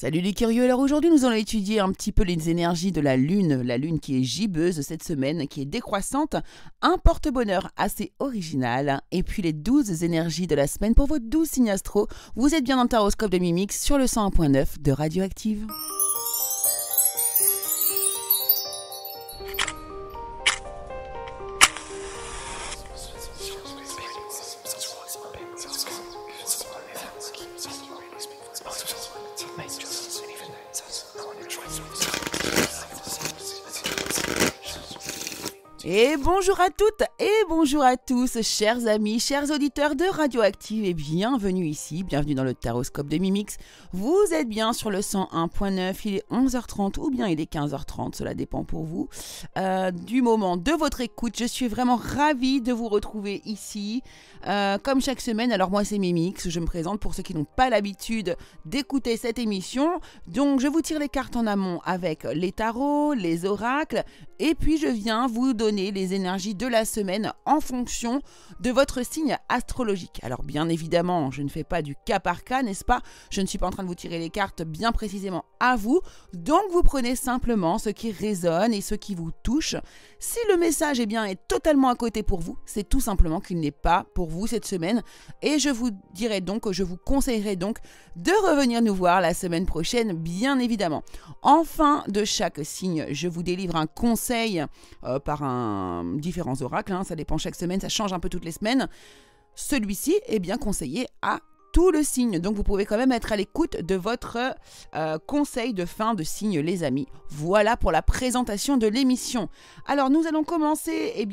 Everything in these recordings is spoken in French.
Salut les curieux, alors aujourd'hui nous allons étudier un petit peu les énergies de la Lune qui est gibbeuse cette semaine, qui est décroissante, un porte-bonheur assez original, et puis les 12 énergies de la semaine pour vos 12 signes astro. Vous êtes bien dans le horoscope de Mimix sur le 101.9 de Radioactive. Et bonjour à toutes et bonjour à tous, chers amis, chers auditeurs de Radioactive et bienvenue ici, bienvenue dans le taroscope de Mimix. Vous êtes bien sur le 101.9, il est 11h30 ou bien il est 15h30, cela dépend pour vous, du moment de votre écoute. Je suis vraiment ravie de vous retrouver ici, comme chaque semaine. Alors moi c'est Mimix, je me présente pour ceux qui n'ont pas l'habitude d'écouter cette émission. Donc je vous tire les cartes en amont avec les tarots, les oracles et puis je viens vous donner les énergies de la semaine en fonction de votre signe astrologique. Alors bien évidemment, je ne fais pas du cas par cas, n'est-ce pas? Je ne suis pas en train de vous tirer les cartes bien précisément à vous, donc vous prenez simplement ce qui résonne et ce qui vous touche. Si le message est totalement à côté pour vous, c'est tout simplement qu'il n'est pas pour vous cette semaine, et je vous dirai donc, je vous conseillerai donc de revenir nous voir la semaine prochaine, bien évidemment. En fin de chaque signe, je vous délivre un conseil par différents oracles, ça dépend chaque semaine, ça change un peu toutes les semaines. Celui-ci est bien conseillé à tout le signe, donc vous pouvez quand même être à l'écoute de votre conseil de fin de signe, les amis. Voilà pour la présentation de l'émission. Alors nous allons commencer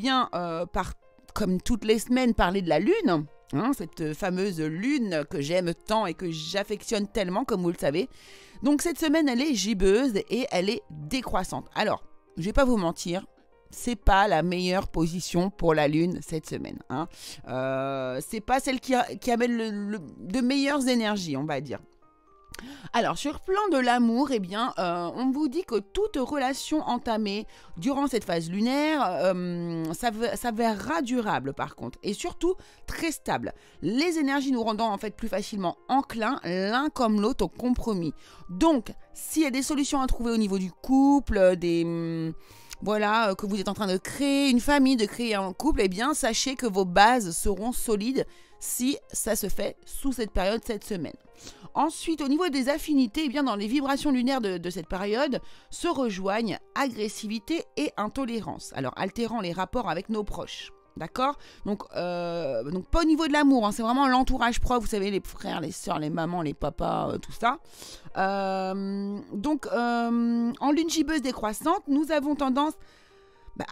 par, comme toutes les semaines, parler de la Lune, cette fameuse Lune que j'aime tant et que j'affectionne tellement, comme vous le savez. Donc cette semaine elle est gibbeuse et elle est décroissante. Alors je vais pas vous mentir, c'est pas la meilleure position pour la Lune cette semaine, c'est pas celle qui amène de meilleures énergies, on va dire. Alors sur le plan de l'amour, on vous dit que toute relation entamée durant cette phase lunaire s'avérera durable par contre, et surtout très stable. Les énergies nous rendant en fait plus facilement enclins l'un comme l'autre au compromis. Donc s'il y a des solutions à trouver au niveau du couple, voilà, que vous êtes en train de créer une famille, de créer un couple, sachez que vos bases seront solides si ça se fait sous cette période, cette semaine. Ensuite, au niveau des affinités, dans les vibrations lunaires de cette période, se rejoignent agressivité et intolérance, alors altérant les rapports avec nos proches. D'accord, donc pas au niveau de l'amour, c'est vraiment l'entourage proche, vous savez, les frères, les sœurs, les mamans, les papas, tout ça. En lune gibbeuse décroissante, nous avons tendance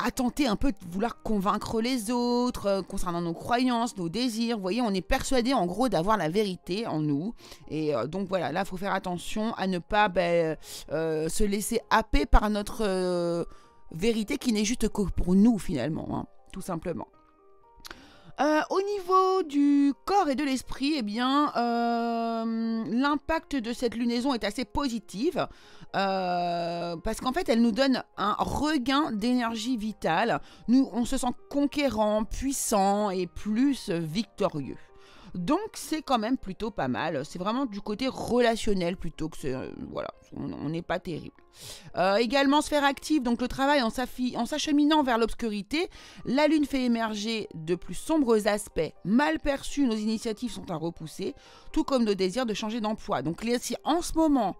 à tenter un peu de vouloir convaincre les autres concernant nos croyances, nos désirs. Vous voyez, on est persuadé en gros d'avoir la vérité en nous. Et donc voilà, là, il faut faire attention à ne pas se laisser happer par notre vérité qui n'est juste que pour nous finalement, tout simplement. Au niveau du corps et de l'esprit, l'impact de cette lunaison est assez positive parce qu'en fait, elle nous donne un regain d'énergie vitale. Nous, on se sent conquérant, puissant et plus victorieux. Donc, c'est quand même plutôt pas mal. C'est vraiment du côté relationnel plutôt que... voilà, on n'est pas terrible. Également, sphère active, donc le travail en s'acheminant vers l'obscurité. La Lune fait émerger de plus sombres aspects mal perçus. Nos initiatives sont à repousser, tout comme nos désirs de changer d'emploi. Donc, si en ce moment,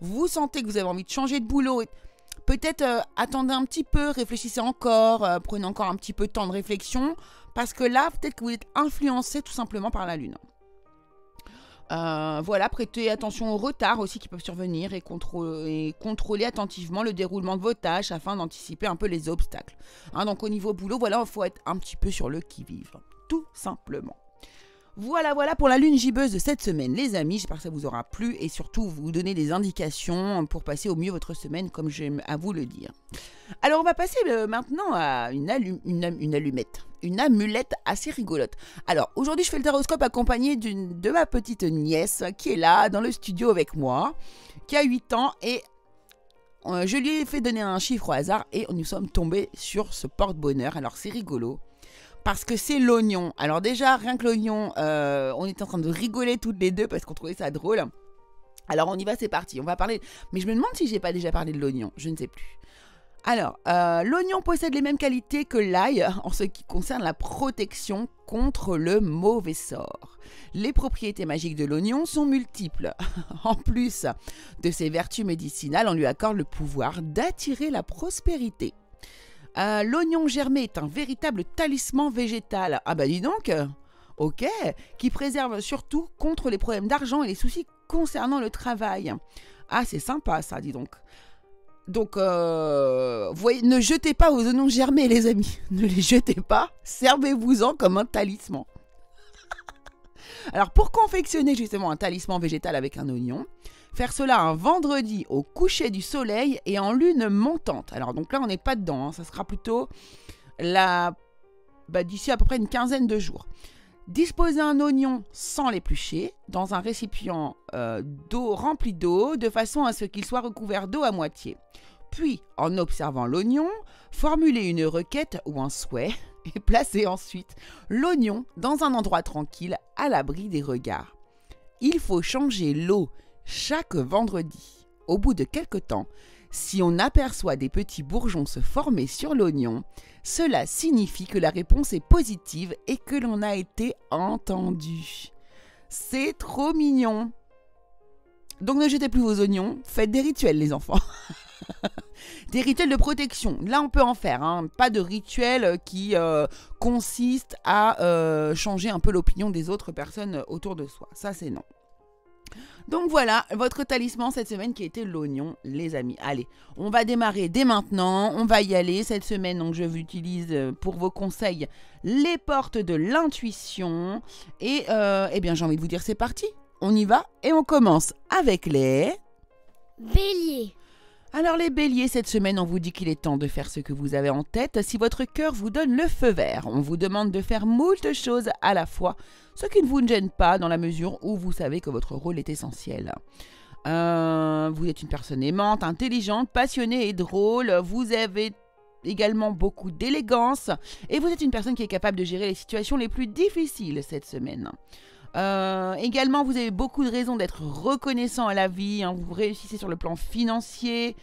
vous sentez que vous avez envie de changer de boulot... peut-être attendez un petit peu, réfléchissez encore, prenez encore un petit peu de temps de réflexion, parce que là, peut-être que vous êtes influencé tout simplement par la Lune. Voilà, prêtez attention aux retards aussi qui peuvent survenir et contrôlez attentivement le déroulement de vos tâches afin d'anticiper un peu les obstacles. Donc au niveau boulot, voilà, il faut être un petit peu sur le qui-vive, tout simplement. Voilà pour la Lune gibbeuse de cette semaine, les amis. J'espère que ça vous aura plu et surtout vous donner des indications pour passer au mieux votre semaine, comme j'aime à vous le dire. Alors on va passer maintenant à une amulette assez rigolote. Alors aujourd'hui je fais le taroscope accompagné de ma petite nièce qui est là dans le studio avec moi, qui a 8 ans et... je lui ai fait donner un chiffre au hasard et nous sommes tombés sur ce porte-bonheur. Alors c'est rigolo parce que c'est l'oignon. Alors déjà rien que l'oignon, on était en train de rigoler toutes les deux parce qu'on trouvait ça drôle. Alors on y va, c'est parti, on va parler... Mais je me demande si j'ai pas déjà parlé de l'oignon, je ne sais plus. Alors, l'oignon possède les mêmes qualités que l'ail en ce qui concerne la protection contre le mauvais sort. Les propriétés magiques de l'oignon sont multiples. En plus de ses vertus médicinales, on lui accorde le pouvoir d'attirer la prospérité. L'oignon germé est un véritable talisman végétal. Ah bah dis donc, ok, qui préserve surtout contre les problèmes d'argent et les soucis concernant le travail. Ah, c'est sympa ça, dis donc. Donc, voyez, ne jetez pas aux oignons germés, les amis. Ne les jetez pas. Servez-vous-en comme un talisman. Alors, pour confectionner justement un talisman végétal avec un oignon, faire cela un vendredi au coucher du soleil et en lune montante. Alors, donc là, on n'est pas dedans. Hein. Ça sera plutôt d'ici à peu près une quinzaine de jours. Disposer un oignon sans l'éplucher dans un récipient d'eau rempli d'eau de façon à ce qu'il soit recouvert d'eau à moitié. Puis, en observant l'oignon, formuler une requête ou un souhait et placer ensuite l'oignon dans un endroit tranquille à l'abri des regards. Il faut changer l'eau chaque vendredi. Au bout de quelque temps, si on aperçoit des petits bourgeons se former sur l'oignon, cela signifie que la réponse est positive et que l'on a été entendu. C'est trop mignon. Donc ne jetez plus vos oignons, faites des rituels les enfants. Des rituels de protection, là on peut en faire, hein. Pas de rituel qui consiste à changer un peu l'opinion des autres personnes autour de soi, ça c'est non. Donc voilà, votre talisman cette semaine qui était l'oignon, les amis. Allez, on va démarrer dès maintenant, on va y aller cette semaine. Donc je vous utilise pour vos conseils les portes de l'intuition. Et eh bien j'ai envie de vous dire c'est parti, on y va et on commence avec les... Béliers. Alors les béliers, cette semaine on vous dit qu'il est temps de faire ce que vous avez en tête. Si votre cœur vous donne le feu vert, on vous demande de faire moult choses à la fois, ce qui ne vous gêne pas dans la mesure où vous savez que votre rôle est essentiel. Vous êtes une personne aimante, intelligente, passionnée et drôle, vous avez également beaucoup d'élégance et vous êtes une personne qui est capable de gérer les situations les plus difficiles cette semaine. Également, vous avez beaucoup de raisons d'être reconnaissant à la vie, hein, vous réussissez sur le plan financier,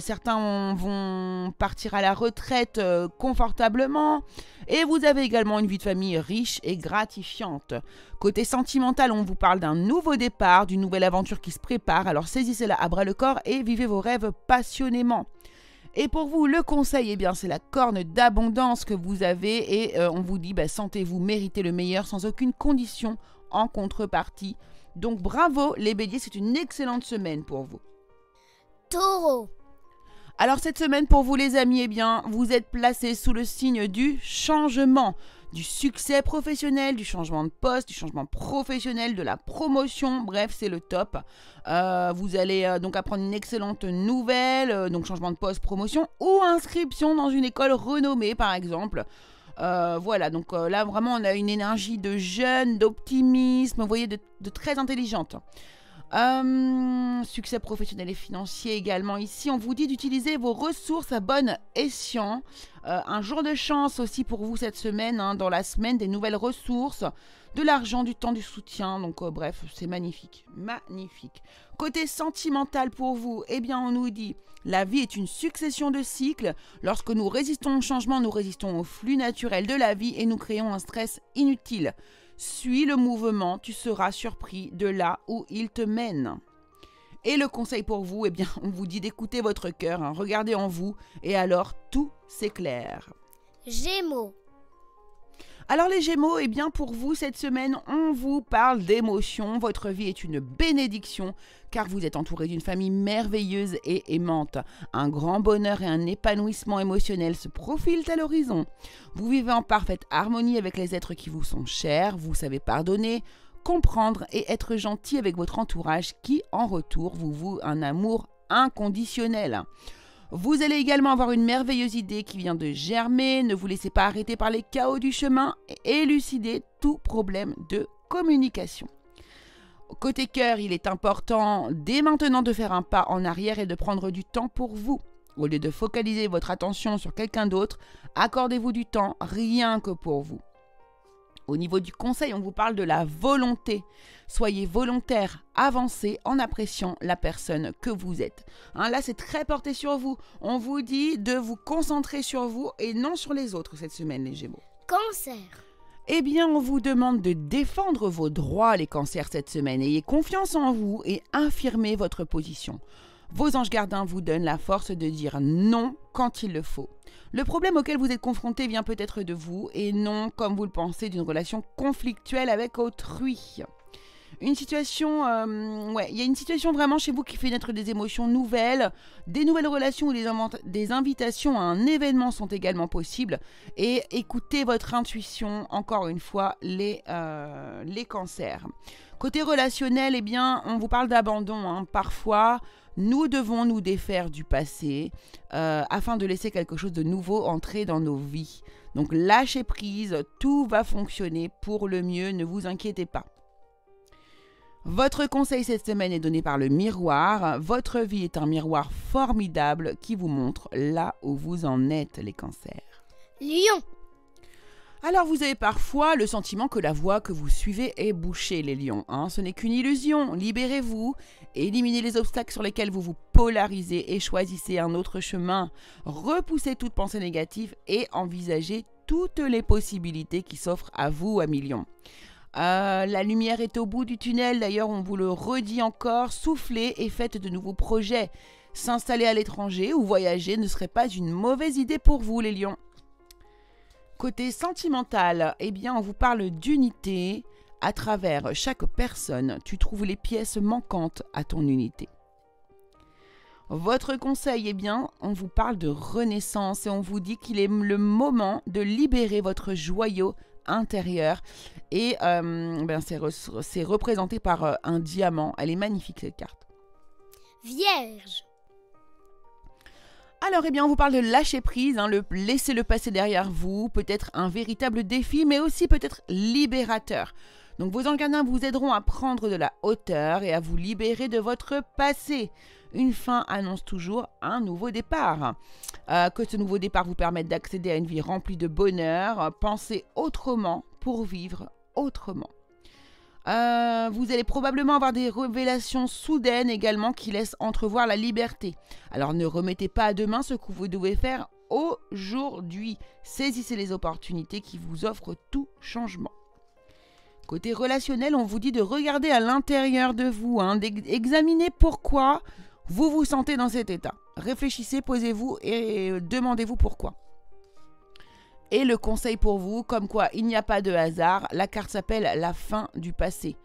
certains vont partir à la retraite confortablement, et vous avez également une vie de famille riche et gratifiante. Côté sentimental, on vous parle d'un nouveau départ, d'une nouvelle aventure qui se prépare, alors saisissez-la à bras le corps et vivez vos rêves passionnément. Et pour vous, le conseil, eh bien, c'est la corne d'abondance que vous avez et on vous dit, bah, sentez-vous mériter le meilleur sans aucune condition en contrepartie. Donc bravo les béliers, c'est une excellente semaine pour vous. Taureau. Alors cette semaine pour vous les amis, eh bien, vous êtes placés sous le signe du changement, du succès professionnel, du changement de poste, du changement professionnel, de la promotion, bref c'est le top. Vous allez donc apprendre une excellente nouvelle, donc changement de poste, promotion ou inscription dans une école renommée par exemple. Voilà, donc là vraiment on a une énergie de jeune, d'optimisme, vous voyez, de très intelligente. Succès professionnel et financier également ici, on vous dit d'utiliser vos ressources à bon escient. Un jour de chance aussi pour vous cette semaine, hein, dans la semaine des nouvelles ressources, de l'argent, du temps, du soutien, donc bref c'est magnifique, magnifique. Côté sentimental pour vous, eh bien on nous dit la vie est une succession de cycles, lorsque nous résistons au changement, nous résistons au flux naturel de la vie et nous créons un stress inutile. Suis le mouvement, tu seras surpris de là où il te mène. Et le conseil pour vous, eh bien, on vous dit d'écouter votre cœur, hein, regardez en vous, et alors tout s'éclaire. Gémeaux. Alors les Gémeaux, eh bien, pour vous, cette semaine, on vous parle d'émotions. Votre vie est une bénédiction, car vous êtes entouré d'une famille merveilleuse et aimante. Un grand bonheur et un épanouissement émotionnel se profilent à l'horizon. Vous vivez en parfaite harmonie avec les êtres qui vous sont chers, vous savez pardonner, comprendre et être gentil avec votre entourage qui, en retour, vous voue un amour inconditionnel. Vous allez également avoir une merveilleuse idée qui vient de germer, ne vous laissez pas arrêter par les chaos du chemin et élucidez tout problème de communication. Côté cœur, il est important dès maintenant de faire un pas en arrière et de prendre du temps pour vous. Au lieu de focaliser votre attention sur quelqu'un d'autre, accordez-vous du temps rien que pour vous. Au niveau du conseil, on vous parle de la volonté. Soyez volontaire, avancez en appréciant la personne que vous êtes. Hein, là, c'est très porté sur vous. On vous dit de vous concentrer sur vous et non sur les autres cette semaine, les Gémeaux. Cancer. Eh bien, on vous demande de défendre vos droits, les Cancers, cette semaine. Ayez confiance en vous et affirmez votre position. Vos anges gardiens vous donnent la force de dire non quand il le faut. Le problème auquel vous êtes confronté vient peut-être de vous et non, comme vous le pensez, d'une relation conflictuelle avec autrui. Une situation, il y a une situation vraiment chez vous qui fait naître des émotions nouvelles, des nouvelles relations ou des invitations à un événement sont également possibles. Et écoutez votre intuition, encore une fois, les Cancers. Côté relationnel, eh bien, on vous parle d'abandon, hein. Parfois, nous devons nous défaire du passé afin de laisser quelque chose de nouveau entrer dans nos vies. Donc lâchez prise, tout va fonctionner pour le mieux, ne vous inquiétez pas. Votre conseil cette semaine est donné par le miroir. Votre vie est un miroir formidable qui vous montre là où vous en êtes, les Cancers. Lion. Alors, vous avez parfois le sentiment que la voie que vous suivez est bouchée, les Lions. Hein. Ce n'est qu'une illusion. Libérez-vous, éliminez les obstacles sur lesquels vous vous polarisez et choisissez un autre chemin. Repoussez toute pensée négative et envisagez toutes les possibilités qui s'offrent à vous, amis Lions. La lumière est au bout du tunnel, d'ailleurs on vous le redit encore, soufflez et faites de nouveaux projets. S'installer à l'étranger ou voyager ne serait pas une mauvaise idée pour vous, les Lions. Côté sentimental, eh bien on vous parle d'unité. À travers chaque personne, tu trouves les pièces manquantes à ton unité. Votre conseil, eh bien, on vous parle de renaissance et on vous dit qu'il est le moment de libérer votre joyau intérieur et c'est représenté par un diamant. Elle est magnifique, cette carte. Vierge. Alors, eh bien, on vous parle de lâcher prise, hein, laisser le passé derrière vous, peut-être un véritable défi, mais aussi peut-être libérateur. Donc, vos anges gardiens vous aideront à prendre de la hauteur et à vous libérer de votre passé. Une fin annonce toujours un nouveau départ. Que ce nouveau départ vous permette d'accéder à une vie remplie de bonheur. Pensez autrement pour vivre autrement. Vous allez probablement avoir des révélations soudaines également qui laissent entrevoir la liberté. Alors ne remettez pas à demain ce que vous devez faire aujourd'hui. Saisissez les opportunités qui vous offrent tout changement. Côté relationnel, on vous dit de regarder à l'intérieur de vous, hein, d'examiner pourquoi vous vous sentez dans cet état. Réfléchissez, posez-vous et demandez-vous pourquoi. Et le conseil pour vous, comme quoi il n'y a pas de hasard, la carte s'appelle la fin du passé.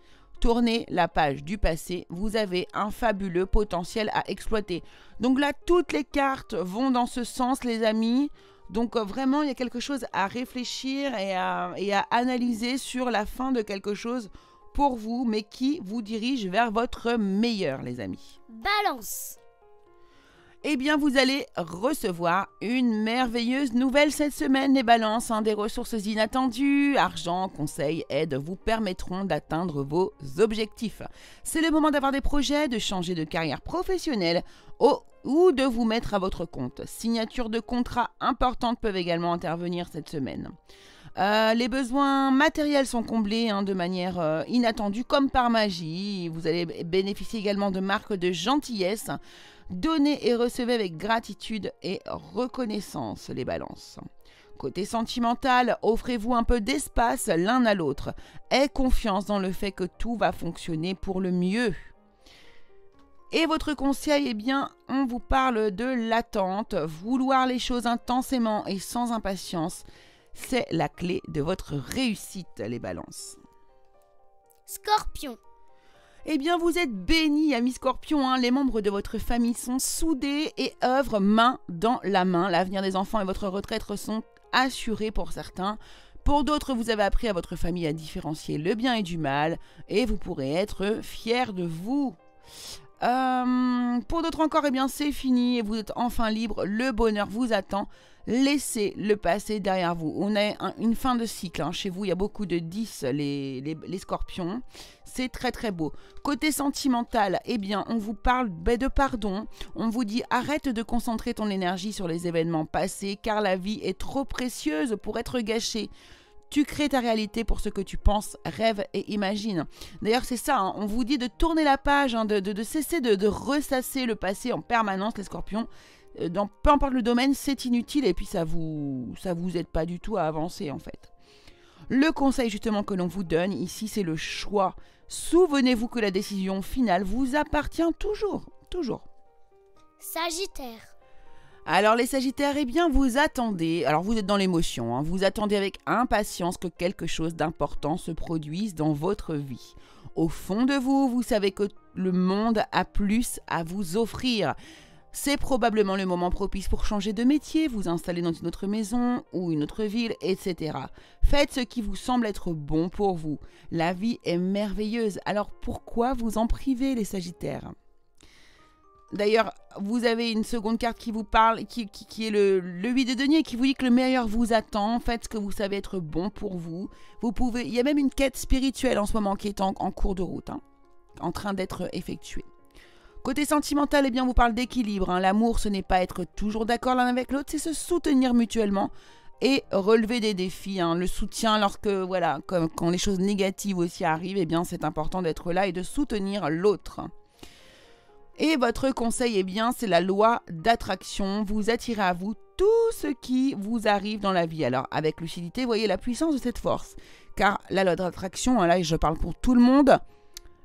Tournez la page du passé, vous avez un fabuleux potentiel à exploiter. Donc là, toutes les cartes vont dans ce sens, les amis. Donc vraiment, il y a quelque chose à réfléchir et à analyser sur la fin de quelque chose pour vous, mais qui vous dirige vers votre meilleur, les amis. Balance. Eh bien, vous allez recevoir une merveilleuse nouvelle cette semaine, les balances. Hein, des ressources inattendues, argent, conseils, aides vous permettront d'atteindre vos objectifs. C'est le moment d'avoir des projets, de changer de carrière professionnelle ou de vous mettre à votre compte. Signatures de contrats importantes peuvent également intervenir cette semaine. Les besoins matériels sont comblés, hein, de manière inattendue, comme par magie. Vous allez bénéficier également de marques de gentillesse. Donnez et recevez avec gratitude et reconnaissance, les balances. Côté sentimental, offrez-vous un peu d'espace l'un à l'autre. Ayez confiance dans le fait que tout va fonctionner pour le mieux. Et votre conseil, eh bien, on vous parle de l'attente. Vouloir les choses intensément et sans impatience, c'est la clé de votre réussite, les balances. Scorpion. Eh bien, vous êtes bénis, amis Scorpion. Hein. Les membres de votre famille sont soudés et œuvrent main dans la main. L'avenir des enfants et votre retraite sont assurés pour certains. Pour d'autres, vous avez appris à votre famille à différencier le bien et du mal. Et vous pourrez être fiers de vous. Pour d'autres encore, eh bien c'est fini et vous êtes enfin libre, le bonheur vous attend, laissez le passé derrière vous. On a une fin de cycle, hein. Chez vous il y a beaucoup de 10, les Scorpions, c'est très très beau. Côté sentimental, eh bien on vous parle de pardon, on vous dit arrête de concentrer ton énergie sur les événements passés car la vie est trop précieuse pour être gâchée. Tu crées ta réalité pour ce que tu penses, rêves et imagines. D'ailleurs, c'est ça, hein, on vous dit de tourner la page, hein, de cesser de ressasser le passé en permanence, les scorpions. Dans peu importe le domaine, c'est inutile et puis ça vous aide pas du tout à avancer en fait. Le conseil justement que l'on vous donne ici, c'est le choix. Souvenez-vous que la décision finale vous appartient toujours, toujours. Sagittaire. Alors les Sagittaires, eh bien vous attendez, alors vous êtes dans l'émotion, hein, vous attendez avec impatience que quelque chose d'important se produise dans votre vie. Au fond de vous, vous savez que le monde a plus à vous offrir. C'est probablement le moment propice pour changer de métier, vous installer dans une autre maison ou une autre ville, etc. Faites ce qui vous semble être bon pour vous. La vie est merveilleuse, alors pourquoi vous en priver les Sagittaires? D'ailleurs, vous avez une seconde carte qui vous parle, qui est le 8 de denier, qui vous dit que le meilleur vous attend, faites ce que vous savez être bon pour vous. Vous pouvez, il y a même une quête spirituelle en ce moment qui est en cours de route, hein, en train d'être effectuée. Côté sentimental, eh bien, on vous parle d'équilibre. Hein. L'amour, ce n'est pas être toujours d'accord l'un avec l'autre, c'est se soutenir mutuellement et relever des défis. Hein. Le soutien, lorsque, voilà, quand les choses négatives aussi arrivent, eh bien, c'est important d'être là et de soutenir l'autre. Et votre conseil, eh bien, c'est la loi d'attraction. Vous attirez à vous tout ce qui vous arrive dans la vie. Alors, avec lucidité, voyez la puissance de cette force. Car la loi d'attraction, hein, là, je parle pour tout le monde,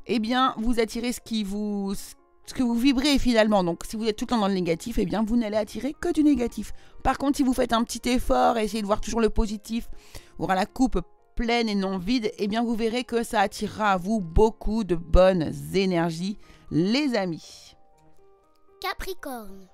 eh bien, vous attirez ce que vous vibrez finalement. Donc si vous êtes tout le temps dans le négatif, eh bien vous n'allez attirer que du négatif. Par contre, si vous faites un petit effort, essayez de voir toujours le positif, voir la coupe pleine et non vide, eh bien vous verrez que ça attirera à vous beaucoup de bonnes énergies, les amis. Capricorne.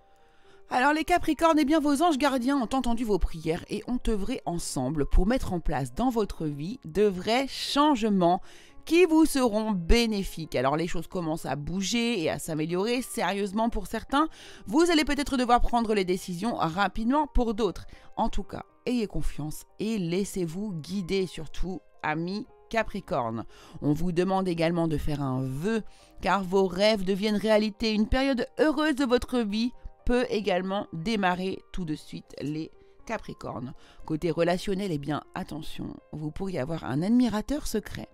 Alors les Capricornes, eh bien vos anges gardiens ont entendu vos prières et ont œuvré ensemble pour mettre en place dans votre vie de vrais changements qui vous seront bénéfiques. Alors les choses commencent à bouger et à s'améliorer sérieusement pour certains. Vous allez peut-être devoir prendre les décisions rapidement pour d'autres. En tout cas, ayez confiance et laissez-vous guider, surtout amis Capricorne. On vous demande également de faire un vœu, car vos rêves deviennent réalité. Une période heureuse de votre vie peut également démarrer tout de suite les Capricorne. Côté relationnel, eh bien attention, vous pourriez avoir un admirateur secret.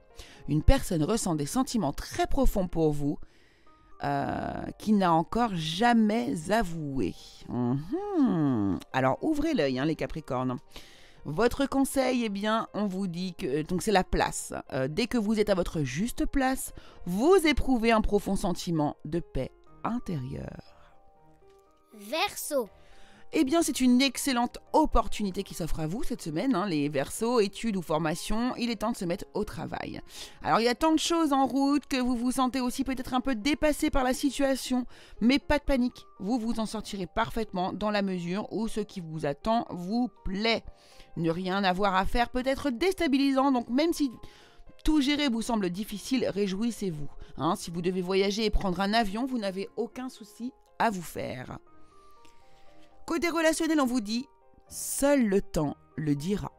Une personne ressent des sentiments très profonds pour vous qu'il n'a encore jamais avoué. Alors ouvrez l'œil, hein, les Capricornes. Votre conseil, eh bien, on vous dit que c'est la place. Dès que vous êtes à votre juste place, vous éprouvez un profond sentiment de paix intérieure. Verseau. Eh bien, c'est une excellente opportunité qui s'offre à vous cette semaine, hein, les Verseaux, études ou formations, il est temps de se mettre au travail. Alors, il y a tant de choses en route que vous vous sentez aussi peut-être un peu dépassé par la situation, mais pas de panique, vous vous en sortirez parfaitement dans la mesure où ce qui vous attend vous plaît. Ne rien avoir à faire peut être déstabilisant, donc même si tout gérer vous semble difficile, réjouissez-vous. Hein, si vous devez voyager et prendre un avion, vous n'avez aucun souci à vous faire. Côté relationnel, on vous dit « Seul le temps le dira ».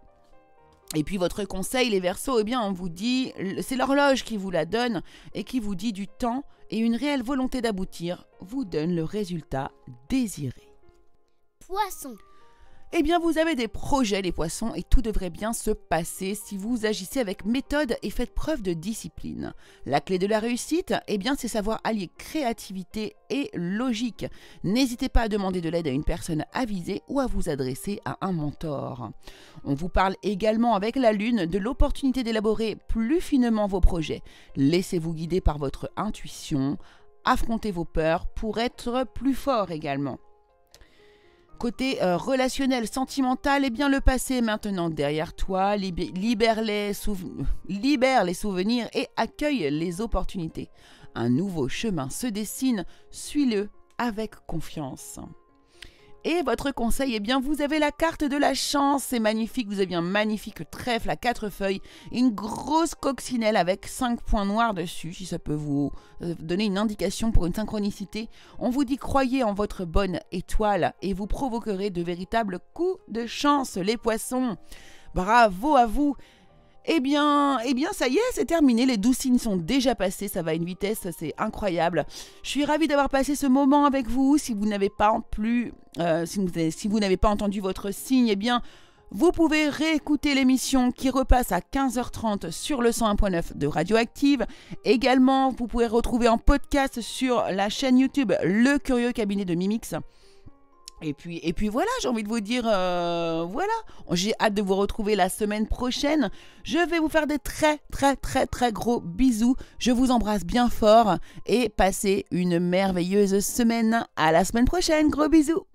Et puis votre conseil, les Verseaux, eh bien on vous dit « C'est l'horloge qui vous la donne et qui vous dit du temps et une réelle volonté d'aboutir vous donne le résultat désiré ». Poisson. Eh bien vous avez des projets, les Poissons, et tout devrait bien se passer si vous agissez avec méthode et faites preuve de discipline. La clé de la réussite, eh bien c'est savoir allier créativité et logique. N'hésitez pas à demander de l'aide à une personne avisée ou à vous adresser à un mentor. On vous parle également avec la Lune de l'opportunité d'élaborer plus finement vos projets. Laissez-vous guider par votre intuition, affrontez vos peurs pour être plus fort également. Côté relationnel, sentimental, eh bien le passé est maintenant derrière toi, libère les souvenirs et accueille les opportunités. Un nouveau chemin se dessine, suis-le avec confiance. Et votre conseil, eh bien vous avez la carte de la chance, c'est magnifique, vous avez un magnifique trèfle à 4 feuilles, une grosse coccinelle avec 5 points noirs dessus, si ça peut vous donner une indication pour une synchronicité. On vous dit croyez en votre bonne étoile et vous provoquerez de véritables coups de chance, les Poissons. Bravo à vous. Eh bien, ça y est, c'est terminé, les 12 signes sont déjà passés, ça va à une vitesse, c'est incroyable. Je suis ravie d'avoir passé ce moment avec vous. Si vous n'avez pas entendu votre signe, eh bien, Vous pouvez réécouter l'émission qui repasse à 15h30 sur le 101.9 de Radioactive. Également, vous pouvez retrouver en podcast sur la chaîne YouTube Le Curieux Cabinet de Mimix. Et puis voilà, j'ai envie de vous dire, voilà, j'ai hâte de vous retrouver la semaine prochaine. Je vais vous faire des très gros bisous. Je vous embrasse bien fort et passez une merveilleuse semaine. À la semaine prochaine, gros bisous.